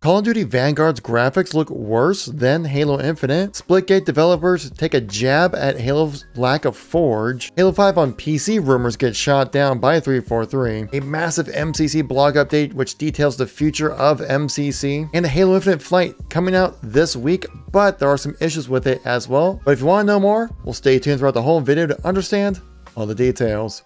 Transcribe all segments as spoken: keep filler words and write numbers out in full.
Call of Duty Vanguard's graphics look worse than Halo Infinite. Splitgate developers take a jab at Halo's lack of forge. Halo five on P C rumors get shot down by three forty-three. A massive M C C blog update which details the future of M C C. And a Halo Infinite flight coming out this week, but there are some issues with it as well. But if you want to know more, we'll stay tuned throughout the whole video to understand all the details.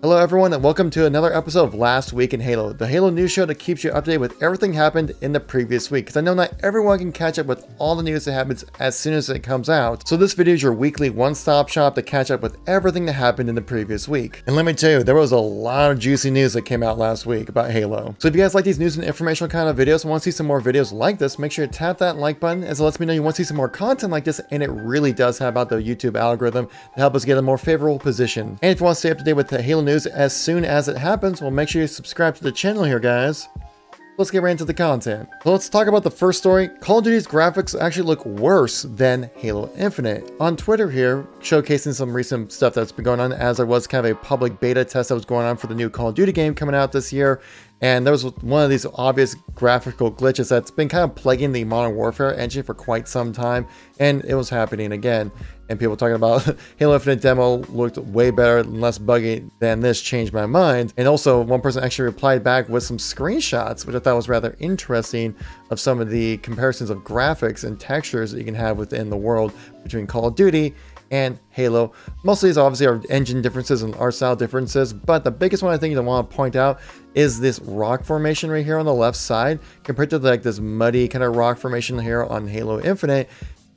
Hello everyone and welcome to another episode of Last Week in Halo, the Halo news show that keeps you updated with everything happened in the previous week, because I know not everyone can catch up with all the news that happens as soon as it comes out, so this video is your weekly one-stop shop to catch up with everything that happened in the previous week. And let me tell you, there was a lot of juicy news that came out last week about Halo. So if you guys like these news and informational kind of videos and want to see some more videos like this, make sure you tap that like button as it lets me know you want to see some more content like this, and it really does help out the YouTube algorithm to help us get a more favorable position. And if you want to stay up to date with the Halo news as soon as it happens, well, make sure you subscribe to the channel here, guys. Let's get right into the content. So let's talk about the first story. Call of Duty's graphics actually look worse than Halo Infinite. On Twitter here, showcasing some recent stuff that's been going on, as there was kind of a public beta test that was going on for the new Call of Duty game coming out this year. And there was one of these obvious graphical glitches that's been kind of plaguing the Modern Warfare engine for quite some time, and it was happening again. And people talking about Halo Infinite demo looked way better and less buggy than this changed my mind. And also one person actually replied back with some screenshots, which I thought was rather interesting, of some of the comparisons of graphics and textures that you can have within the world between Call of Duty and Halo. Most of these obviously are engine differences and art style differences, but the biggest one I think you want to point out is this rock formation right here on the left side compared to like this muddy kind of rock formation here on Halo Infinite.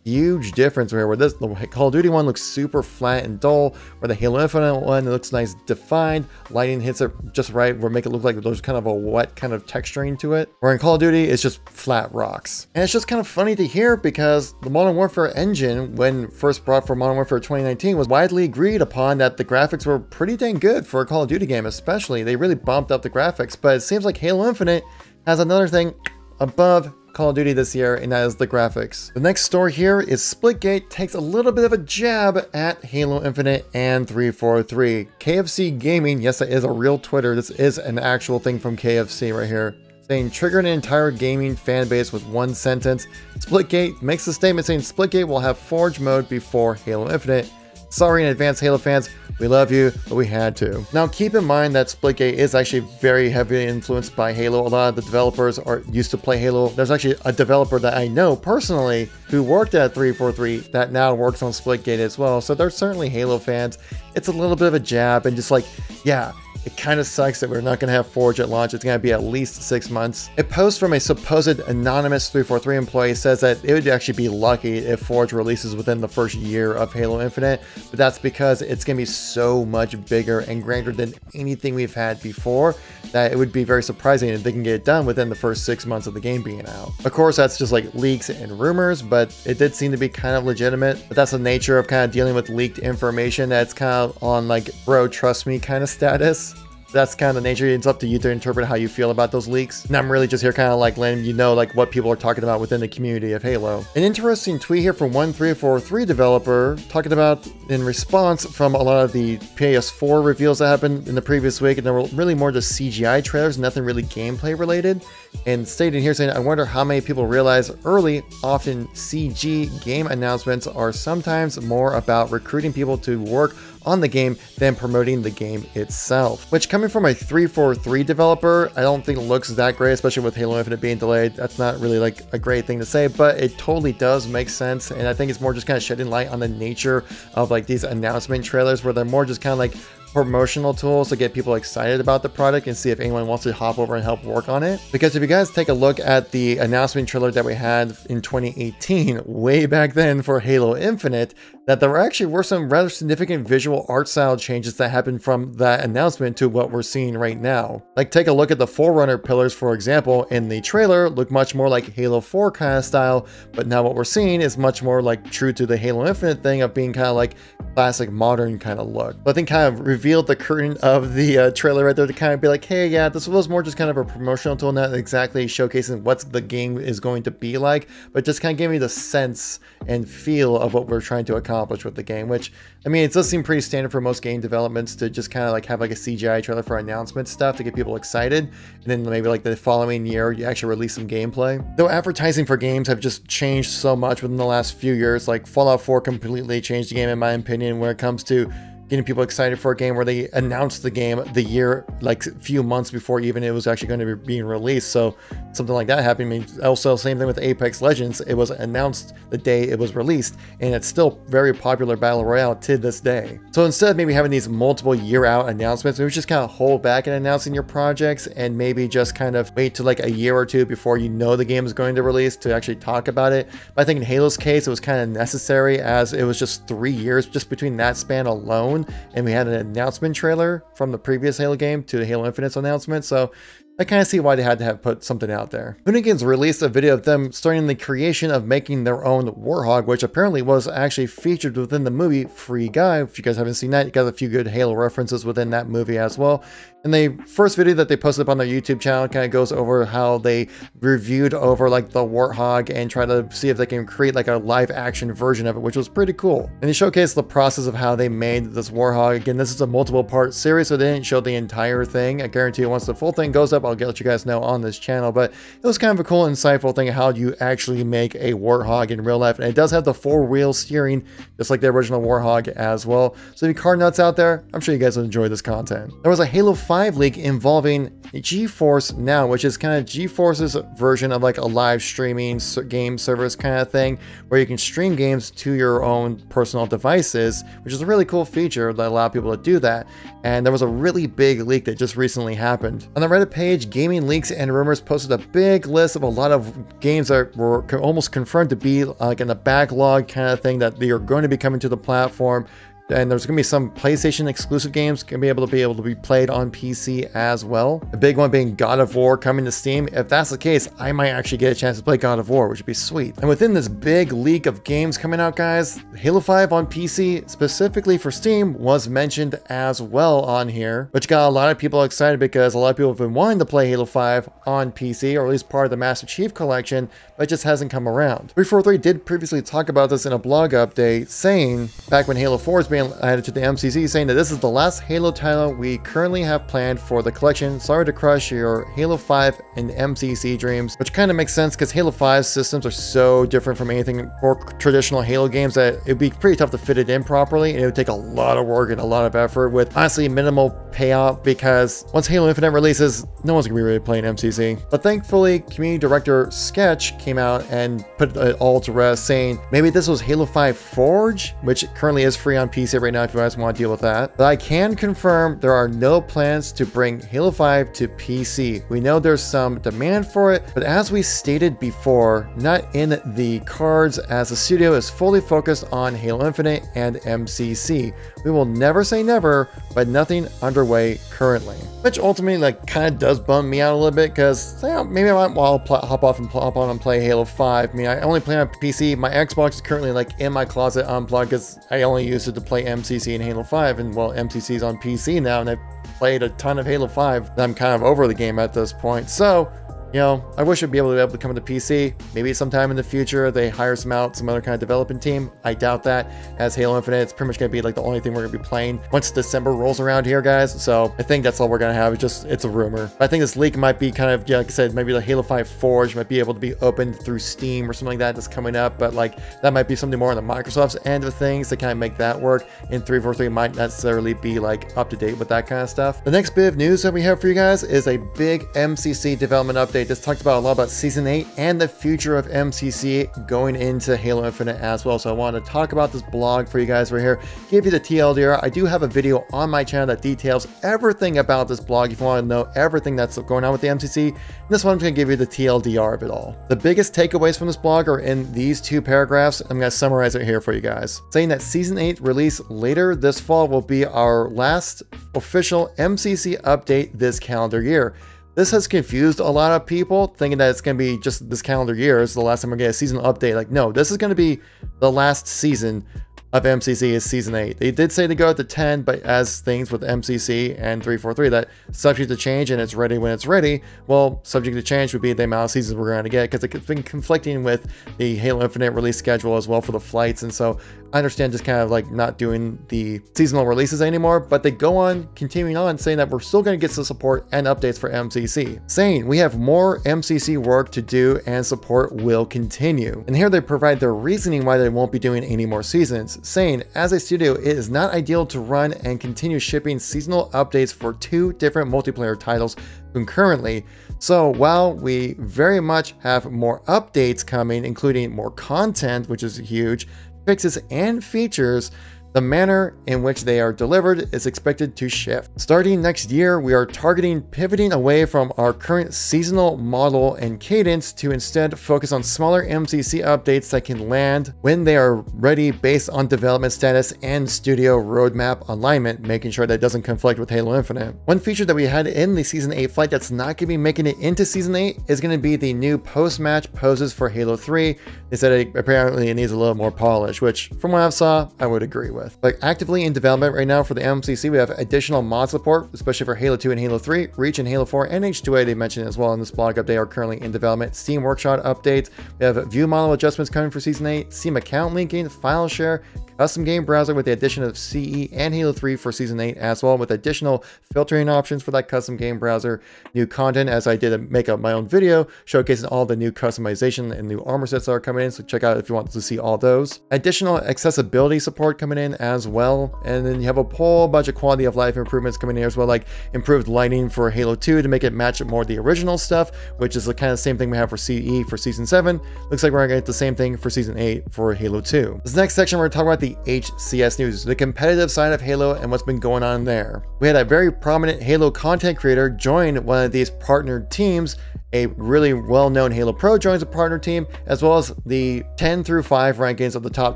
Huge difference here, where this the Call of Duty one looks super flat and dull, where the Halo Infinite one looks nice, defined, lighting hits it just right, where make it look like there's kind of a wet kind of texturing to it, where in Call of Duty it's just flat rocks. And it's just kind of funny to hear, because the Modern Warfare engine, when first brought for Modern Warfare twenty nineteen, was widely agreed upon that the graphics were pretty dang good for a Call of Duty game, especially. They really bumped up the graphics, but it seems like Halo Infinite has another thing above Call of Duty this year, and that is the graphics. The next story here is Splitgate takes a little bit of a jab at Halo Infinite and three forty-three. K F C Gaming, yes, that is a real Twitter. This is an actual thing from K F C right here, saying trigger an entire gaming fan base with one sentence. Splitgate makes a statement saying Splitgate will have Forge mode before Halo Infinite. Sorry in advance, Halo fans. We love you, but we had to. Now keep in mind that Splitgate is actually very heavily influenced by Halo. A lot of the developers are used to play Halo. There's actually a developer that I know personally who worked at three forty-three that now works on Splitgate as well. So they're certainly Halo fans. It's a little bit of a jab and just like, yeah, it kind of sucks that we're not going to have Forge at launch. It's going to be at least six months. A post from a supposed anonymous three forty-three employee says that it would actually be lucky if Forge releases within the first year of Halo Infinite, but that's because it's going to be so much bigger and grander than anything we've had before that it would be very surprising if they can get it done within the first six months of the game being out. Of course, that's just like leaks and rumors, but it did seem to be kind of legitimate. But that's the nature of kind of dealing with leaked information. That's kind of on like, bro, trust me kind of status. That's kind of the nature. It's up to you to interpret how you feel about those leaks. And I'm really just here kind of like letting you know like what people are talking about within the community of Halo. An interesting tweet here from one three forty-three developer talking about in response from a lot of the P S four reveals that happened in the previous week, and there were really more just C G I trailers, nothing really gameplay related. And stated here saying, I wonder how many people realize early, often C G game announcements are sometimes more about recruiting people to work on the game than promoting the game itself. Which, coming from a three forty-three developer, I don't think looks that great, especially with Halo Infinite being delayed. That's not really like a great thing to say, but it totally does make sense. And I think it's more just kind of shedding light on the nature of like these announcement trailers, where they're more just kind of like promotional tools to get people excited about the product and see if anyone wants to hop over and help work on it. Because if you guys take a look at the announcement trailer that we had in twenty eighteen, way back then for Halo Infinite, that there actually were some rather significant visual art style changes that happened from that announcement to what we're seeing right now. Like take a look at the Forerunner pillars, for example, in the trailer look much more like Halo four kind of style, but now what we're seeing is much more like true to the Halo Infinite thing of being kind of like classic modern kind of look. But I think kind of revealed the curtain of the uh, trailer right there to kind of be like, hey, yeah, this was more just kind of a promotional tool, not exactly showcasing what the game is going to be like, but just kind of gave me the sense and feel of what we're trying to accomplish with the game, which, I mean, it does seem pretty standard for most game developments to just kind of like have like a C G I trailer for announcement stuff to get people excited, and then maybe like the following year you actually release some gameplay. Though advertising for games have just changed so much within the last few years, like Fallout four completely changed the game in my opinion when it comes to getting people excited for a game where they announced the game the year, like a few months before even it was actually going to be being released. So something like that happened. I mean, also same thing with Apex Legends. It was announced the day it was released, and it's still very popular battle royale to this day. So instead of maybe having these multiple year out announcements, maybe just kind of hold back in announcing your projects and maybe just kind of wait to like a year or two before you know the game is going to release to actually talk about it. But I think in Halo's case, it was kind of necessary as it was just three years just between that span alone. And we had an announcement trailer from the previous Halo game to Halo Infinite's announcement, so I kind of see why they had to have put something out there. Hoonigans released a video of them starting the creation of making their own Warthog, which apparently was actually featured within the movie Free Guy. If you guys haven't seen that, you got a few good Halo references within that movie as well. And the first video that they posted up on their YouTube channel kind of goes over how they reviewed over like the Warthog and try to see if they can create like a live action version of it, which was pretty cool. And they showcased the process of how they made this Warthog. Again, this is a multiple part series, so they didn't show the entire thing. I guarantee you once the full thing goes up, I'll let you guys know on this channel, but it was kind of a cool, insightful thing of how you actually make a Warthog in real life. And it does have the four wheel steering, just like the original Warthog as well. So if you car nuts out there, I'm sure you guys will enjoy this content. There was a Halo five leak involving GeForce Now, which is kind of GeForce's version of like a live streaming game service kind of thing, where you can stream games to your own personal devices, which is a really cool feature that allowed people to do that. And there was a really big leak that just recently happened. On the Reddit page, Gaming Leaks and Rumors posted a big list of a lot of games that were almost confirmed to be like in a backlog kind of thing that they are going to be coming to the platform. And there's going to be some PlayStation exclusive games going to be able to be able to be played on P C as well. The big one being God of War coming to Steam. If that's the case, I might actually get a chance to play God of War, which would be sweet. And within this big leak of games coming out, guys, Halo five on P C, specifically for Steam, was mentioned as well on here, which got a lot of people excited because a lot of people have been wanting to play Halo five on P C, or at least part of the Master Chief Collection, but it just hasn't come around. three forty-three did previously talk about this in a blog update, saying back when Halo four was being added to the M C C, saying that this is the last Halo title we currently have planned for the collection. Sorry to crush your Halo five and M C C dreams, which kind of makes sense because Halo five systems are so different from anything or traditional Halo games that it'd be pretty tough to fit it in properly, and it would take a lot of work and a lot of effort with honestly minimal payout, because once Halo Infinite releases, no one's gonna be really playing M C C. But thankfully, community director Sketch came out and put it all to rest, saying maybe this was Halo five Forge, which currently is free on P C right now if you guys want to deal with that. But I can confirm there are no plans to bring Halo five to P C. We know there's some demand for it, but as we stated before, not in the cards, as the studio is fully focused on Halo Infinite and M C C. We will never say never, but nothing underway currently. Which ultimately like kind of does bum me out a little bit, because you know, maybe I might well hop off and hop on and play Halo five. I mean, I only play on P C. My Xbox is currently like in my closet unplugged because I only use it to play M C C and Halo five, and well, M C C is on P C now, and I've played a ton of Halo five. I'm kind of over the game at this point, so you know, I wish I'd be able to be able to come to P C. Maybe sometime in the future they hire some out, some other kind of development team. I doubt that, as Halo Infinite, it's pretty much going to be like the only thing we're going to be playing once December rolls around here, guys. So I think that's all we're going to have. It's just, it's a rumor. But I think this leak might be kind of, yeah, like I said, maybe the Halo five Forge might be able to be opened through Steam or something like that that's coming up. But like, that might be something more on the Microsoft's end of things to kind of make that work. And three forty-three might necessarily be like up to date with that kind of stuff. The next bit of news that we have for you guys is a big M C C development update. They just talked about a lot about season eight and the future of M C C going into Halo Infinite as well. So I wanted to talk about this blog for you guys right here, give you the T L D R. I do have a video on my channel that details everything about this blog if you want to know everything that's going on with the M C C. And this one I'm going to give you the T L D R of it all. The biggest takeaways from this blog are in these two paragraphs. I'm going to summarize it here for you guys, saying that season eight release later this fall will be our last official M C C update this calendar year. This has confused a lot of people thinking that it's going to be just this calendar year is the last time we're going to get a season update. Like, no, this is going to be the last season of M C C is Season eight. They did say to go up to ten, but as things with M C C and three forty-three, that subject to change and it's ready when it's ready. Well, subject to change would be the amount of seasons we're going to get, because it's been conflicting with the Halo Infinite release schedule as well for the flights. And so I understand just kind of like not doing the seasonal releases anymore, but they go on continuing on saying that we're still going to get some support and updates for M C C, saying we have more M C C work to do and support will continue. And here they provide their reasoning why they won't be doing any more seasons, saying, as a studio, it is not ideal to run and continue shipping seasonal updates for two different multiplayer titles concurrently. So while we very much have more updates coming, including more content, which is huge, fixes and features, the manner in which they are delivered is expected to shift. Starting next year, we are targeting pivoting away from our current seasonal model and cadence to instead focus on smaller M C C updates that can land when they are ready based on development status and studio roadmap alignment, making sure that doesn't conflict with Halo Infinite. One feature that we had in the Season eight flight that's not gonna be making it into Season eight is gonna be the new post-match poses for Halo three. They said it apparently it needs a little more polish, which from what I saw, I would agree with. Like actively in development right now for the M C C, we have additional mod support, especially for Halo two and Halo three, Reach and Halo four, and H two A they mentioned as well in this blog update are currently in development. Steam Workshop updates, we have view model adjustments coming for Season eight, Steam account linking, file share, custom game browser with the addition of C E and Halo three for Season eight as well, with additional filtering options for that custom game browser, new content, as I did make up my own video showcasing all the new customization and new armor sets that are coming in, so check out if you want to see all those. Additional accessibility support coming in as well, and then you have a whole bunch of quality of life improvements coming in as well, like improved lighting for Halo two to make it match up more the original stuff, which is the kind of same thing we have for C E for Season seven. Looks like we're gonna get the same thing for Season eight for Halo two. This next section we're talking about the H C S news, the competitive side of Halo and what's been going on there. We had a very prominent Halo content creator join one of these partnered teams. A really well-known Halo Pro joins a partner team, as well as the ten through five rankings of the top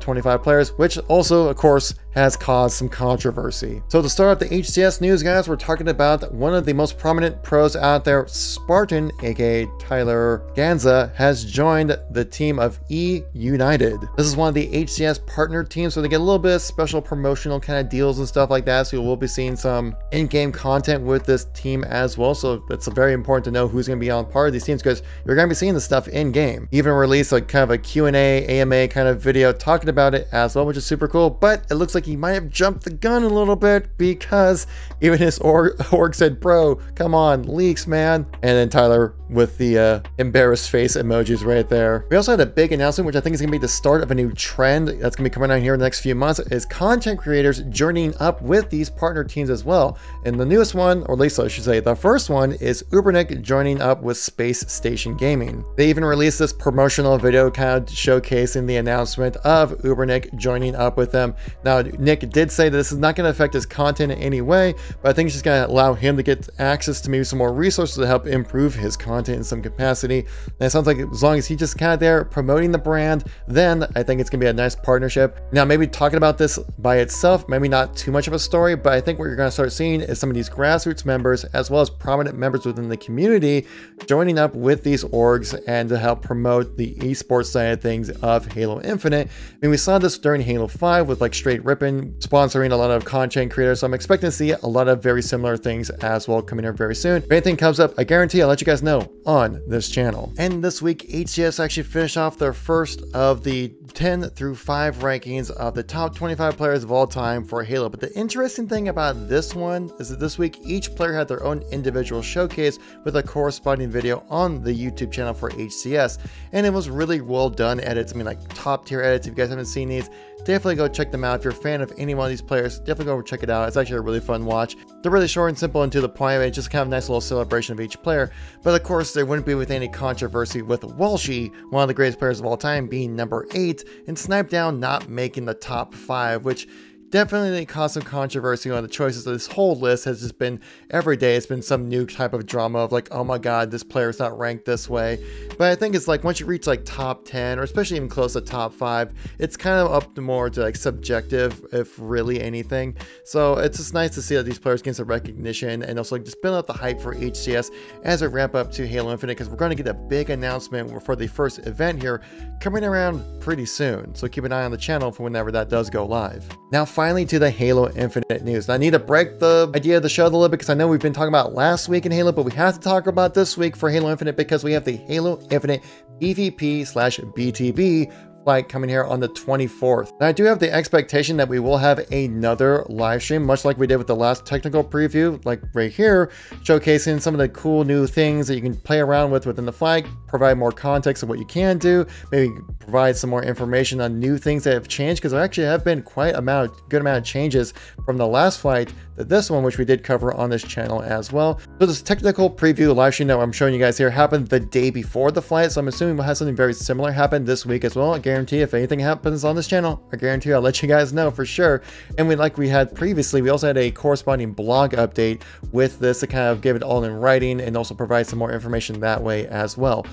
twenty-five players, which also, of course, has caused some controversy. So to start off the H C S news, guys, we're talking about one of the most prominent pros out there, Spartan, aka Tyler Ganza, has joined the team of eUnited. This is one of the H C S partner teams, so they get a little bit of special promotional kind of deals and stuff like that, so you will be seeing some in-game content with this team as well, so it's very important to know who's going to be on par of these teams, because you're going to be seeing this stuff in game. Even released like kind of a Q and A, A M A kind of video talking about it as well, which is super cool, but it looks like he might have jumped the gun a little bit, because even his org, org said, bro, come on, leaks, man. And then Tyler with the uh, embarrassed face emojis right there. We also had a big announcement, which I think is going to be the start of a new trend that's going to be coming out here in the next few months, is content creators journeying up with these partner teams as well. And the newest one, or at least I should say the first one, is UberNick joining up with Space Station Gaming. They even released this promotional video kind of showcasing the announcement of UberNick joining up with them. Now, Nick did say that this is not going to affect his content in any way, but I think it's just going to allow him to get access to maybe some more resources to help improve his content in some capacity. And it sounds like as long as he's just kind of there promoting the brand, then I think it's going to be a nice partnership. Now, maybe talking about this by itself, maybe not too much of a story, but I think what you're going to start seeing is some of these grassroots members, as well as prominent members within the community, joining up with these orgs and to help promote the esports side of things of Halo Infinite. I mean, we saw this during Halo five with like Straight Rippin sponsoring a lot of content creators, so I'm expecting to see a lot of very similar things as well coming up very soon. If anything comes up, I guarantee I'll let you guys know on this channel. And this week, H C S actually finished off their first of the ten through five rankings of the top twenty-five players of all time for Halo. But the interesting thing about this one is that this week, each player had their own individual showcase with a corresponding video on the YouTube channel for H C S, and it was really well done edits. I mean, like top tier edits. If you guys haven't seen these, definitely go check them out. If you're a fan of any one of these players, definitely go check it out. It's actually a really fun watch. They're really short and simple and to the point. It's just kind of a nice little celebration of each player. But of course, there wouldn't be with any controversy with Walshy, one of the greatest players of all time, being number eight, and Snipedown not making the top five, which Definitely caused some controversy on the choices of this whole list. Has just been, every day it's been some new type of drama of like, oh my god, this player's not ranked this way. But I think it's like once you reach like top ten or especially even close to top five, it's kind of up to more to like subjective, if really anything. So it's just nice to see that these players get some recognition and also just build up the hype for H C S as we ramp up to Halo Infinite, because we're going to get a big announcement for the first event here coming around pretty soon. So keep an eye on the channel for whenever that does go live. Now finally to the Halo Infinite news. Now, I need to break the idea of the show a little bit because I know we've been talking about last week in Halo, but we have to talk about this week for Halo Infinite because we have the Halo Infinite PvP slash B T B like coming here on the twenty-fourth. Now I do have the expectation that we will have another live stream, much like we did with the last technical preview, like right here, showcasing some of the cool new things that you can play around with within the fight, provide more context of what you can do, maybe provide some more information on new things that have changed, because there actually have been quite a good amount of changes from the last fight to this one, which we did cover on this channel as well. So this technical preview live stream that I'm showing you guys here happened the day before the fight, so I'm assuming we'll have something very similar happen this week as well. Again, guarantee if anything happens on this channel, I guarantee I'll let you guys know for sure. And we, like we had previously, we also had a corresponding blog update with this to kind of give it all in writing and also provide some more information that way as well.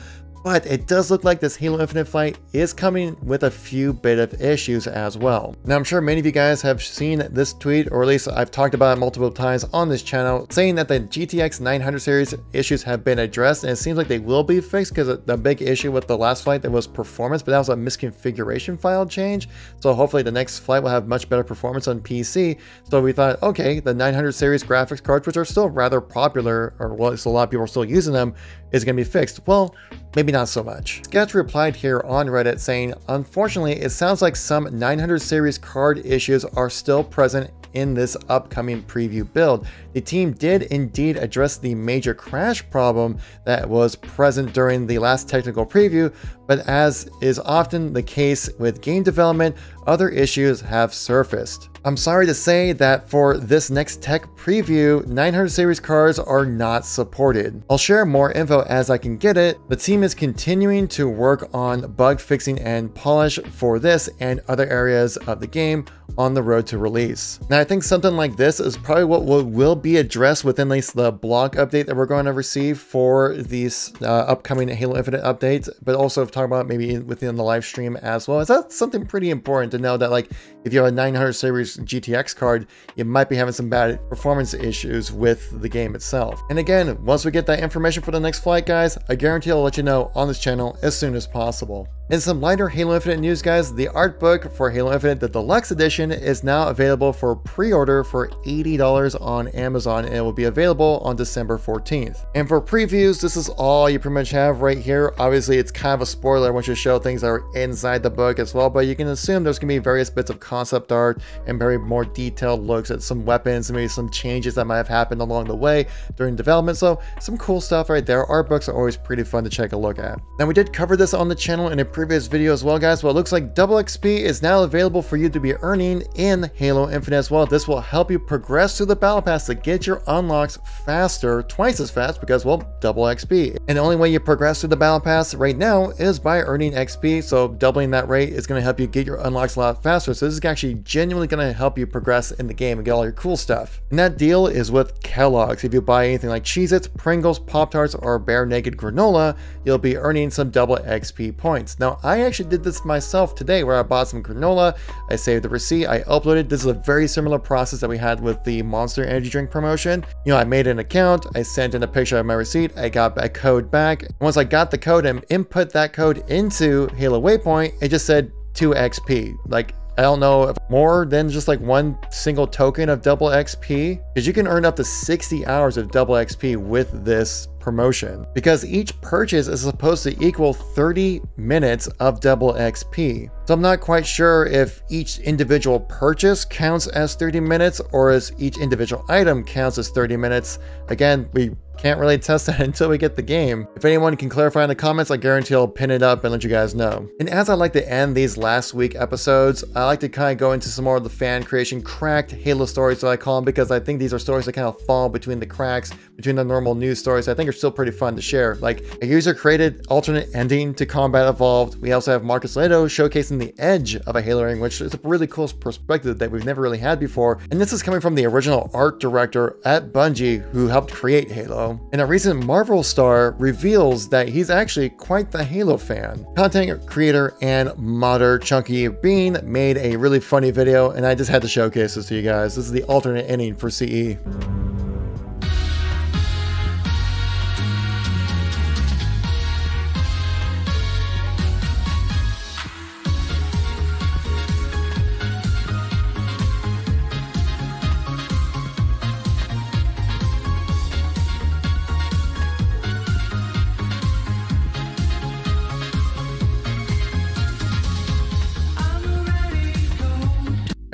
But it does look like this Halo Infinite fight is coming with a few bit of issues as well. Now I'm sure many of you guys have seen this tweet, or at least I've talked about it multiple times on this channel, saying that the G T X nine hundred series issues have been addressed, and it seems like they will be fixed, because the big issue with the last flight that was performance, but that was a misconfiguration file change. So hopefully the next flight will have much better performance on P C. So we thought, okay, the nine hundred series graphics cards, which are still rather popular, or well, it's a lot of people are still using them, is going to be fixed. Well, maybe not so much. Sketch replied here on Reddit saying, unfortunately, it sounds like some nine hundred series card issues are still present in this upcoming preview build. The team did indeed address the major crash problem that was present during the last technical preview, but as is often the case with game development, other issues have surfaced. I'm sorry to say that for this next tech preview, nine hundred series cards are not supported. I'll share more info as I can get it. The team is continuing to work on bug fixing and polish for this and other areas of the game on the road to release. Now I think something like this is probably what will be addressed within the blog update that we're going to receive for these uh, upcoming Halo Infinite updates, but also talk about maybe within the live stream as well. Is that something pretty important to know, that like if you have a nine hundred series G T X card, you might be having some bad performance issues with the game itself. And again, once we get that information for the next flight, guys, I guarantee I'll let you know on this channel as soon as possible. In some lighter Halo Infinite news, guys, the art book for Halo Infinite, the Deluxe Edition, is now available for pre-order for eighty dollars on Amazon, and it will be available on December fourteenth. And for previews, this is all you pretty much have right here. Obviously, it's kind of a spoiler once you show things that are inside the book as well, but you can assume there's going to be various bits of concept art and very more detailed looks at some weapons and maybe some changes that might have happened along the way during development. So some cool stuff right there. Art books are always pretty fun to check a look at. Now we did cover this on the channel in a previous video as well, guys. Well, it looks like double X P is now available for you to be earning in Halo Infinite as well. This will help you progress through the battle pass to get your unlocks faster, twice as fast, because well, double X P. And the only way you progress through the battle pass right now is by earning X P. So doubling that rate is going to help you get your unlocks a lot faster. So this is actually genuinely going to help you progress in the game and get all your cool stuff. And that deal is with Kellogg's. If you buy anything like Cheez-Its, Pringles, Pop-Tarts, or Bare Naked Granola, you'll be earning some double X P points. Now, I actually did this myself today, where I bought some granola, I saved the receipt, I uploaded. This is a very similar process that we had with the Monster Energy Drink promotion. You know, I made an account, I sent in a picture of my receipt, I got a code back. Once I got the code and input that code into Halo Waypoint, it just said two X P. Like, I don't know if more than just like one single token of double X P, because you can earn up to sixty hours of double X P with this promotion, because each purchase is supposed to equal thirty minutes of double X P. So I'm not quite sure if each individual purchase counts as thirty minutes or as each individual item counts as thirty minutes. Again, we Can't really test it until we get the game. If anyone can clarify in the comments, I guarantee I'll pin it up and let you guys know. And as I like to end these last week episodes, I like to kind of go into some more of the fan creation cracked Halo stories, so I call them, because I think these are stories that kind of fall between the cracks, between the normal news stories. I think are still pretty fun to share. Like, a user created alternate ending to Combat Evolved. We also have Marcus Leto showcasing the edge of a Halo ring, which is a really cool perspective that we've never really had before. And this is coming from the original art director at Bungie who helped create Halo. And a recent Marvel star reveals that he's actually quite the Halo fan. Content creator and modder Chunky Bean made a really funny video, and I just had to showcase this to you guys. This is the alternate ending for C E.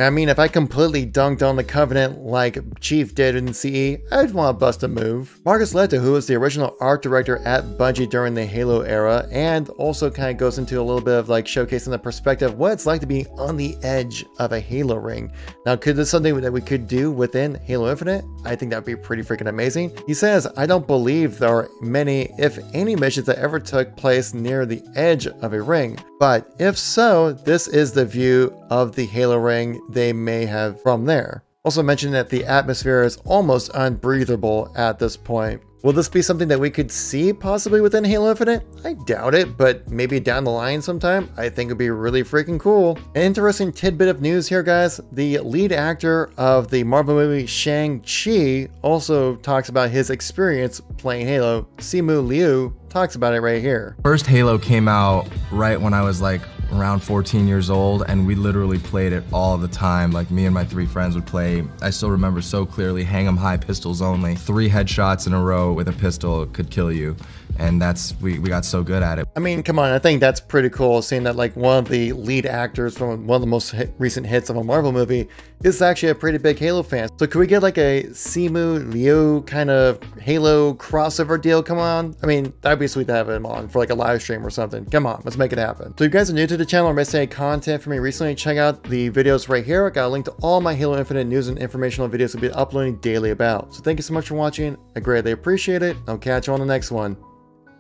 I mean, if I completely dunked on the Covenant like Chief did in C E, I'd want to bust a move. Marcus Leto, who was the original art director at Bungie during the Halo era, and also kind of goes into a little bit of like showcasing the perspective of what it's like to be on the edge of a Halo ring. Now, could this something that we could do within Halo Infinite? I think that'd be pretty freaking amazing. He says, I don't believe there are many, if any, missions that ever took place near the edge of a ring. But if so, this is the view of the Halo ring they may have from there. Also mentioned that the atmosphere is almost unbreathable at this point. Will this be something that we could see possibly within Halo Infinite? I doubt it, but maybe down the line sometime, I think it'd be really freaking cool. An interesting tidbit of news here, guys. The lead actor of the Marvel movie Shang-Chi also talks about his experience playing Halo. Simu Liu talks about it right here. First Halo came out right when I was like around fourteen years old, and we literally played it all the time. Like, me and my three friends would play. I still remember so clearly, hang 'em high, pistols only. Three headshots in a row with a pistol could kill you. And that's, we, we got so good at it. I mean, come on, I think that's pretty cool, seeing that like one of the lead actors from one of the most hit, recent hits of a Marvel movie is actually a pretty big Halo fan. So could we get like a Simu Liu kind of Halo crossover deal? Come on. I mean, that'd be sweet to have him on for like a live stream or something. Come on, let's make it happen. So if you guys are new to the channel or missed any content from me recently, check out the videos right here. I got a link to all my Halo Infinite news and informational videos I'll be uploading daily about. So thank you so much for watching. I greatly appreciate it. I'll catch you on the next one.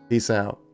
Peace out.